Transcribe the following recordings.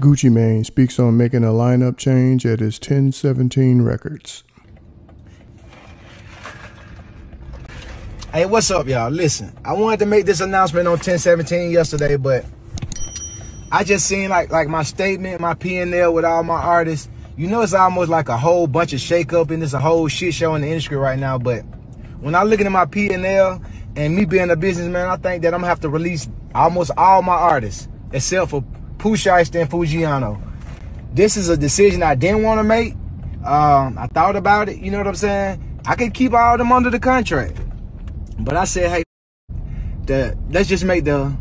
Gucci Mane speaks on making a lineup change at his 1017 Records. Hey, what's up, y'all? Listen, I wanted to make this announcement on 1017 yesterday, but I just seen like my statement, my P&L with all my artists. You know, it's almost like a whole bunch of shakeup and it's a whole shit show in the industry right now. But when I look at my P&L and me being a businessman, I think that I'm gonna have to release almost all my artists except for Pusha and Fujiano. This is a decision I didn't want to make. I thought about it. You know what I'm saying? I could keep all of them under the contract, but I said, hey, let's just make the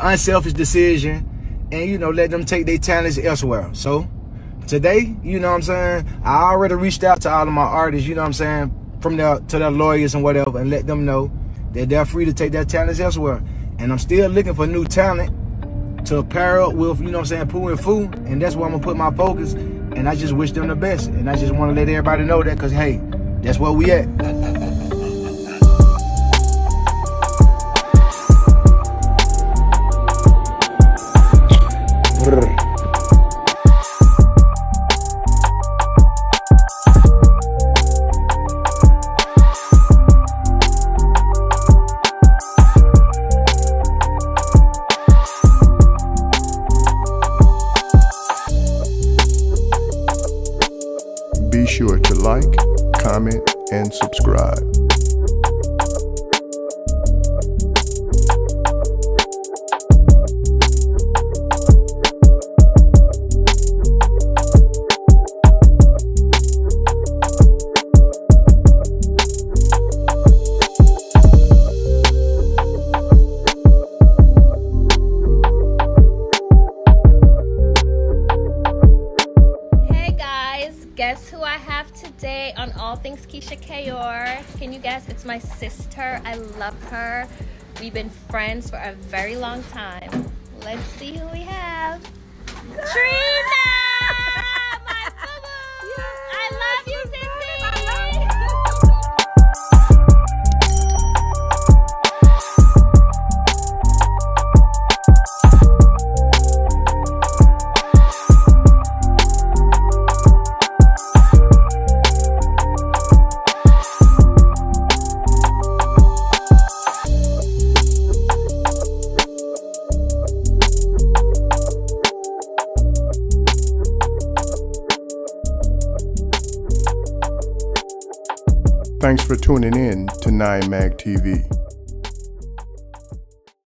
unselfish decision and, let them take their talents elsewhere. So today, you know what I'm saying, I already reached out to all of my artists, you know what I'm saying, to their lawyers and whatever, and let them know that they're free to take their talents elsewhere. And I'm still looking for new talent to pair up with, you know what I'm saying, Pooh and Foo, and that's where I'm gonna put my focus. And I just wish them the best, and I just want to let everybody know that, because hey, that's where we at. Be sure to like, comment, and subscribe. Guess who I have today on All Things Keisha Ka'oir. Can you guess? It's my sister. I love her. We've been friends for a very long time. Let's see who we have. Trina! My boo-boo! Yes, I love you, Thanks for tuning in to 9Mag TV.